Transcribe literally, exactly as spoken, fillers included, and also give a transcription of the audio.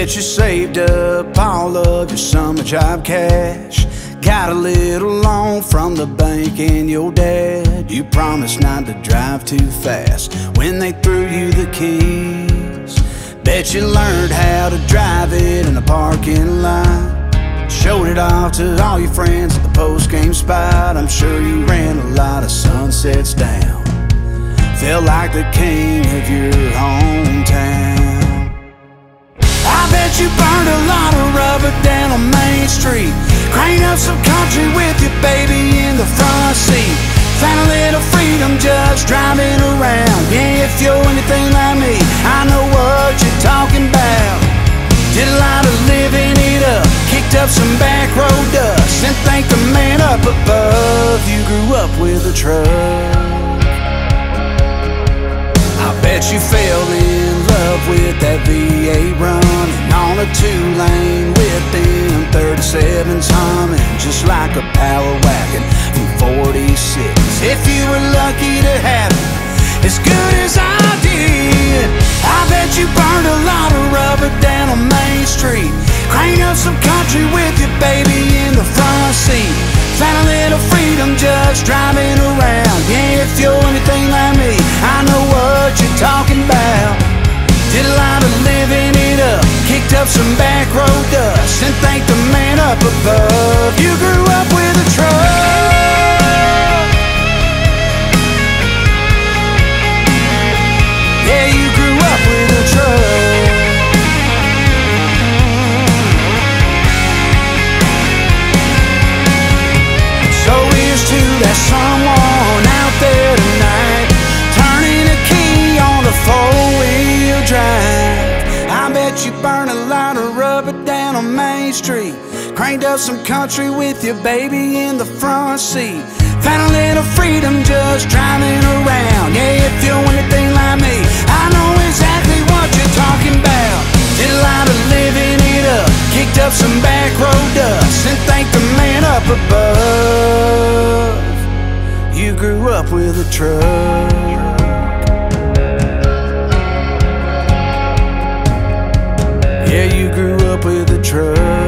Bet you saved up all of your summer job cash. Got a little loan from the bank and your dad. You promised not to drive too fast when they threw you the keys. Bet you learned how to drive it in the parking lot. Showed it off to all your friends at the post-game spot. I'm sure you ran a lot of sunsets down. Felt like the king of your hometown. I bet you burned a lot of rubber down on Main Street. Craned up some country with your baby in the front seat. Found a little freedom just driving around. Yeah, if you're anything like me, I know what you're talking about. Did a lot of living it up. Kicked up some back road dust and thanked the man up above. You grew up with a truck. I bet you fell in love with that V eight running on a two-lane with them thirty-sevens humming, just like a power wagon from forty-six. If you were lucky to have it as good as I did. I bet you burned a lot of rubber down on Main Street. Craned up some country with your baby in the front seat. Found a little freedom just driving around. Yeah, if you're anything like me, I know what you're talking about. Did a lot of living it up. Kicked up some back road dust and thanked the man up above. You grew up with a truck. Yeah, you grew up with a truck. So here's to that someone out there tonight, turning a key on a four-wheel drive. I bet you burned a lot of rubber down on Main Street. Cranked up some country with your baby in the front seat. Found a little freedom just driving around. Yeah, if you're anything like me, I know exactly what you're talking about. Did a lot of living it up. Kicked up some back road dust and thanked the man up above. You grew up with a truck. Yeah, you grew up with a truck.